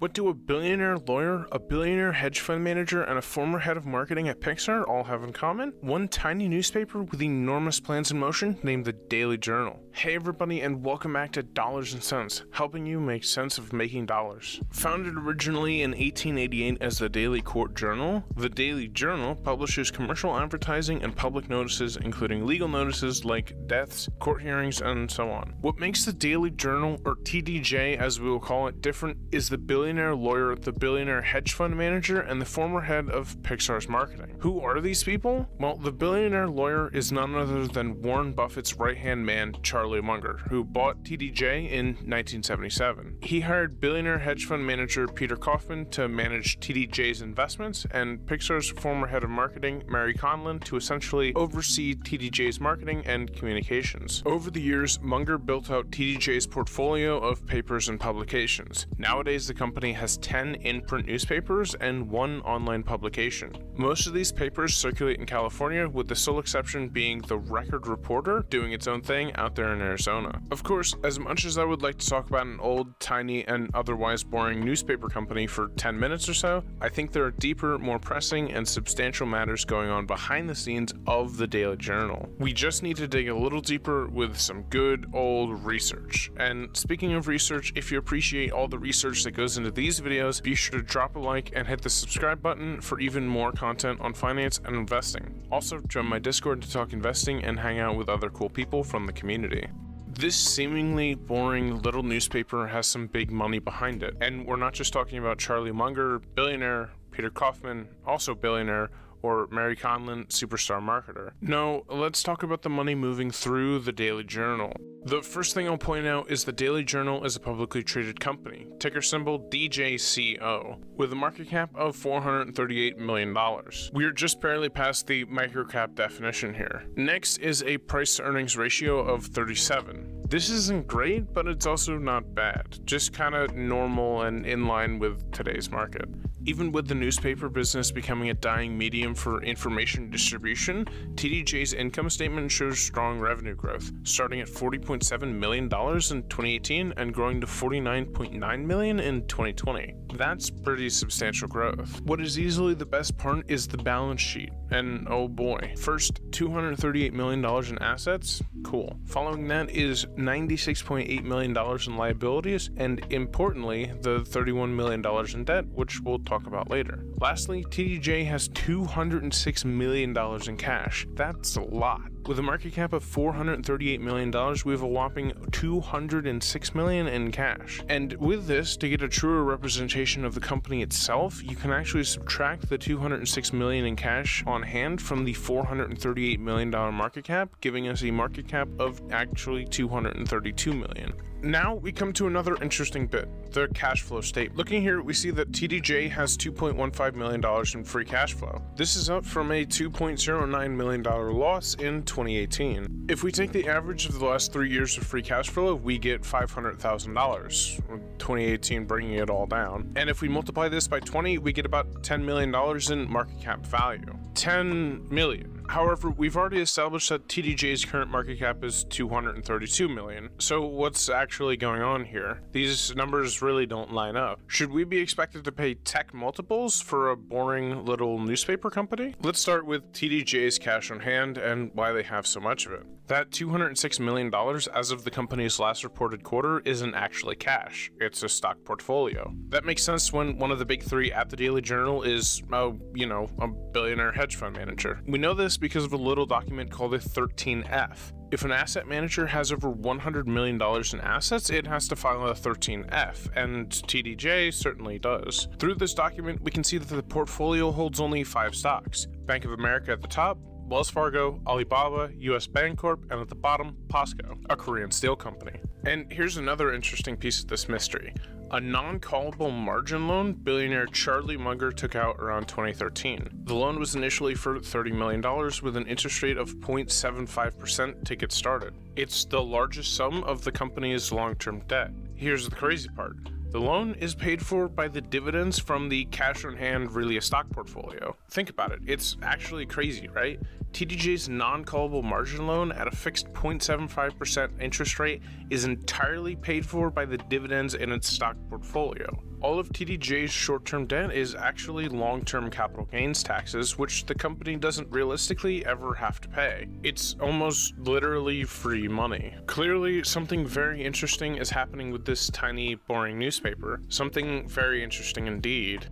What do a billionaire lawyer, a billionaire hedge fund manager, and a former head of marketing at Pixar all have in common? One tiny newspaper with enormous plans in motion named The Daily Journal. Hey everybody, and welcome back to Dollars and Sense, helping you make sense of making dollars. Founded originally in 1888 as the Daily Court Journal, The Daily Journal publishes commercial advertising and public notices, including legal notices like deaths, court hearings, and so on. What makes The Daily Journal, or TDJ as we will call it, different is the billionaire lawyer, the billionaire hedge fund manager, and the former head of Pixar's marketing. Who are these people? Well, the billionaire lawyer is none other than Warren Buffett's right-hand man, Charlie Munger, who bought TDJ in 1977. He hired billionaire hedge fund manager Peter Kaufman to manage TDJ's investments, and Pixar's former head of marketing, Mary Conlin, to essentially oversee TDJ's marketing and communications. Over the years, Munger built out TDJ's portfolio of papers and publications. Nowadays, the company has 10 in-print newspapers and 1 online publication. Most of these papers circulate in California, with the sole exception being The Record Reporter, doing its own thing out there in Arizona. Of course, as much as I would like to talk about an old, tiny, and otherwise boring newspaper company for 10 minutes or so, I think there are deeper, more pressing, and substantial matters going on behind the scenes of the Daily Journal. We just need to dig a little deeper with some good old research. And speaking of research, if you appreciate all the research that goes into these videos, be sure to drop a like and hit the subscribe button for even more content on finance and investing. Also, join my Discord to talk investing and hang out with other cool people from the community. This seemingly boring little newspaper has some big money behind it, and we're not just talking about Charlie Munger, billionaire, Peter Kaufman, also billionaire, or Mary Conlin, superstar marketer. No, let's talk about the money moving through the Daily Journal. The first thing I'll point out is the Daily Journal is a publicly traded company, ticker symbol DJCO, with a market cap of $438 million. We're just barely past the microcap definition here. Next is a price-to-earnings ratio of 37. This isn't great, but it's also not bad. Just kind of normal and in line with today's market. Even with the newspaper business becoming a dying medium for information distribution, TDJ's income statement shows strong revenue growth, starting at $40.7 million in 2018 and growing to $49.9 million in 2020. That's pretty substantial growth. What is easily the best part is the balance sheet, and oh boy. First, $238 million in assets, cool. Following that is $96.8 million in liabilities, and importantly, the $31 million in debt, which we'll talk about later. Lastly, TDJ has $206 million in cash. That's a lot. With a market cap of $438 million, we have a whopping $206 million in cash. And with this, to get a truer representation of the company itself, you can actually subtract the $206 million in cash on hand from the $438 million market cap, giving us a market cap of actually $232 million. Now we come to another interesting bit, the cash flow statement. Looking here, we see that TDJ has $2.15 million in free cash flow. This is up from a $2.09 million loss in 2018. If we take the average of the last 3 years of free cash flow, we get $500,000, 2018 bringing it all down. And if we multiply this by 20, we get about $10 million in market cap value. 10 million. However, we've already established that TDJ's current market cap is $232 million. So what's actually going on here? These numbers really don't line up. Should we be expected to pay tech multiples for a boring little newspaper company? Let's start with TDJ's cash on hand and why they have so much of it. That $206 million as of the company's last reported quarter isn't actually cash. It's a stock portfolio. That makes sense when one of the big three at the Daily Journal is, a billionaire hedge fund manager. We know this because of a little document called a 13F. If an asset manager has over $100 million in assets, it has to file a 13F, and TDJ certainly does. Through this document, we can see that the portfolio holds only 5 stocks. Bank of America at the top, Wells Fargo, Alibaba, US Bancorp, and at the bottom, POSCO, a Korean steel company. And here's another interesting piece of this mystery. A non-callable margin loan billionaire Charlie Munger took out around 2013. The loan was initially for $30 million with an interest rate of 0.75% to get started. It's the largest sum of the company's long-term debt. Here's the crazy part. The loan is paid for by the dividends from the cash on hand, really a stock portfolio. Think about it, it's actually crazy, right? TDJ's non-callable margin loan at a fixed 0.75% interest rate is entirely paid for by the dividends in its stock portfolio. all of TDJ's short-term debt is actually long-term capital gains taxes, which the company doesn't realistically ever have to pay. It's almost literally free money. Clearly, something very interesting is happening with this tiny, boring newspaper. Something very interesting indeed.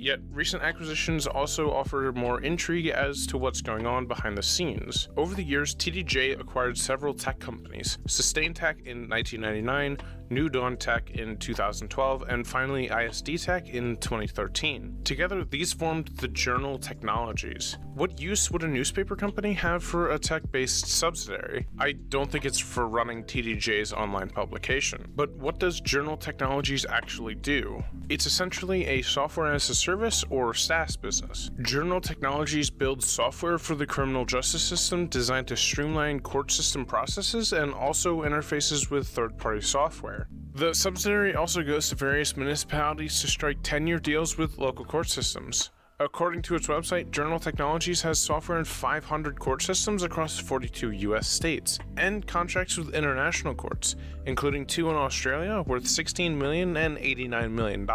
Yet, recent acquisitions also offer more intrigue as to what's going on behind the scenes. Over the years, TDJ acquired several tech companies, SustainTech in 1999, New Dawn Tech in 2012, and finally ISD Tech in 2013. Together, these formed the Journal Technologies. What use would a newspaper company have for a tech-based subsidiary? I don't think it's for running TDJ's online publication. But what does Journal Technologies actually do? It's essentially a software as a service or SaaS business. Journal Technologies builds software for the criminal justice system designed to streamline court system processes and also interfaces with third-party software. The subsidiary also goes to various municipalities to strike 10-year deals with local court systems. According to its website, Journal Technologies has software in 500 court systems across 42 US states, and contracts with international courts, including 2 in Australia worth $16 million and $89 million.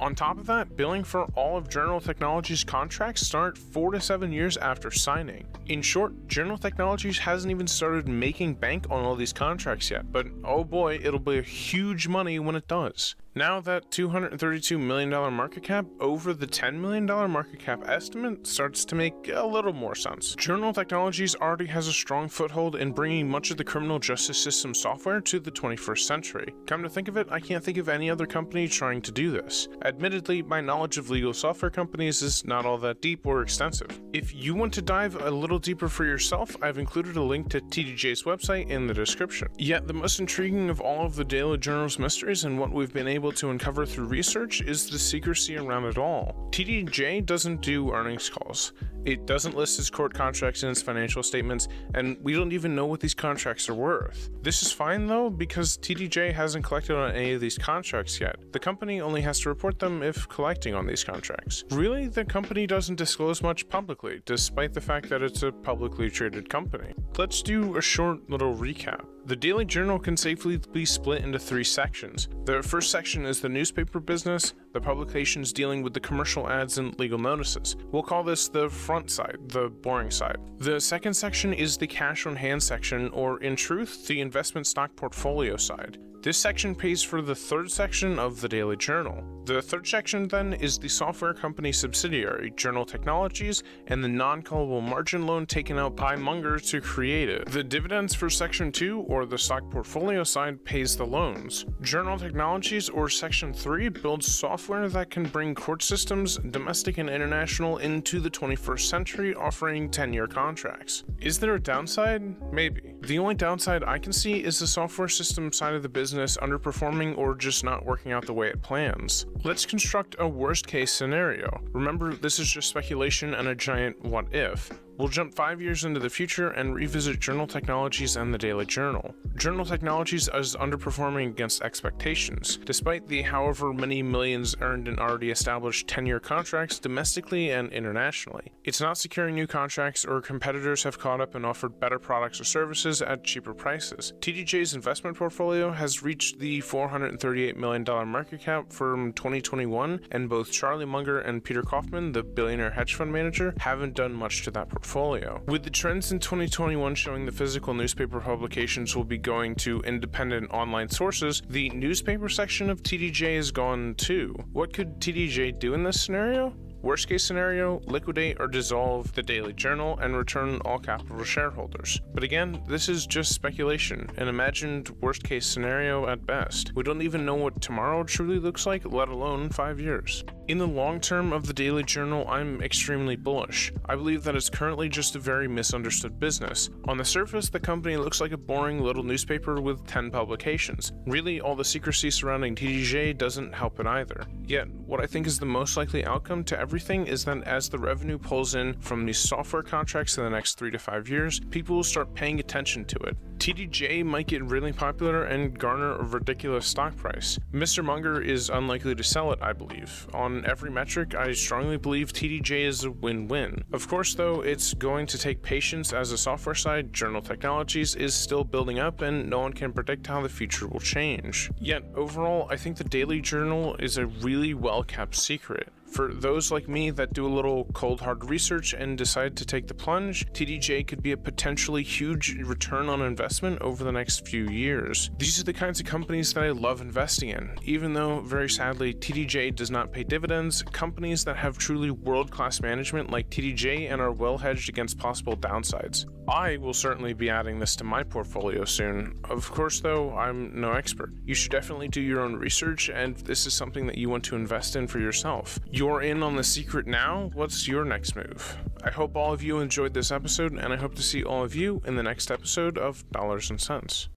On top of that, billing for all of Journal Technologies' contracts start 4 to 7 years after signing. In short, Journal Technologies hasn't even started making bank on all these contracts yet, but oh boy, it'll be a huge money when it does. Now that $232 million market cap over the $10 million market cap estimate starts to make a little more sense. Journal Technologies already has a strong foothold in bringing much of the criminal justice system software to the 21st century. Come to think of it, I can't think of any other company trying to do this. Admittedly, my knowledge of legal software companies is not all that deep or extensive. If you want to dive a little deeper for yourself, I've included a link to TDJ's website in the description. Yet the most intriguing of all of the Daily Journal's mysteries and what we've been able to uncover through research is the secrecy around it all. TDJ doesn't do earnings calls. It doesn't list its court contracts in its financial statements, and we don't even know what these contracts are worth. This is fine though, because TDJ hasn't collected on any of these contracts yet. The company only has to report them if collecting on these contracts. Really, the company doesn't disclose much publicly, despite the fact that it's a publicly traded company. Let's do a short little recap. The Daily Journal can safely be split into 3 sections. The first section is the newspaper business, the publications dealing with the commercial ads and legal notices. We'll call this the front side, the boring side. The second section is the cash on hand section, or in truth, the investment stock portfolio side. This section pays for the third section of the Daily Journal. The third section then is the software company subsidiary, Journal Technologies, and the non-callable margin loan taken out by Munger to create it. The dividends for section 2, or the stock portfolio side, pays the loans. Journal Technologies, or section 3, builds software that can bring court systems, domestic and international, into the 21st century, offering 10-year contracts. Is there a downside? Maybe. The only downside I can see is the software system side of the business underperforming or just not working out the way it plans. Let's construct a worst case scenario. Remember, this is just speculation and a giant what if. We'll jump 5 years into the future and revisit Journal Technologies and the Daily Journal. Journal Technologies is underperforming against expectations. Despite the however many millions earned in already established 10-year contracts domestically and internationally, it's not securing new contracts, or competitors have caught up and offered better products or services at cheaper prices. TDJ's investment portfolio has reached the $438 million market cap from 2021, and both Charlie Munger and Peter Kaufman, the billionaire hedge fund manager, haven't done much to that portfolio. With the trends in 2021 showing the physical newspaper publications will be going to independent online sources, the newspaper section of TDJ is gone too. What could TDJ do in this scenario? Worst case scenario, liquidate or dissolve the Daily Journal and return all capital to shareholders. But again, this is just speculation, an imagined worst case scenario at best. We don't even know what tomorrow truly looks like, let alone 5 years. In the long term of the Daily Journal, I'm extremely bullish. I believe that it's currently just a very misunderstood business. On the surface, the company looks like a boring little newspaper with 10 publications. Really, all the secrecy surrounding TDJ doesn't help it either. Yet, what I think is the most likely outcome to everything is that as the revenue pulls in from these software contracts in the next 3 to 5 years, people will start paying attention to it. TDJ might get really popular and garner a ridiculous stock price. Mr. Munger is unlikely to sell it, I believe. On every metric, I strongly believe TDJ is a win-win. Of course, though, it's going to take patience as the software side, Journal Technologies, is still building up and no one can predict how the future will change. Yet, overall, I think the Daily Journal is a really well-kept secret. For those like me that do a little cold hard research and decide to take the plunge, TDJ could be a potentially huge return on investment over the next few years. These are the kinds of companies that I love investing in. Even though, very sadly, TDJ does not pay dividends, companies that have truly world-class management like TDJ and are well hedged against possible downsides. I will certainly be adding this to my portfolio soon. Of course, though, I'm no expert. You should definitely do your own research, and if this is something that you want to invest in for yourself. You're in on the secret now. What's your next move? I hope all of you enjoyed this episode, and I hope to see all of you in the next episode of Dollars and Sense.